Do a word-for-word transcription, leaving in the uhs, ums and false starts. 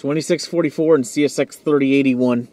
twenty-six forty-four and C S X thirty eighty-one.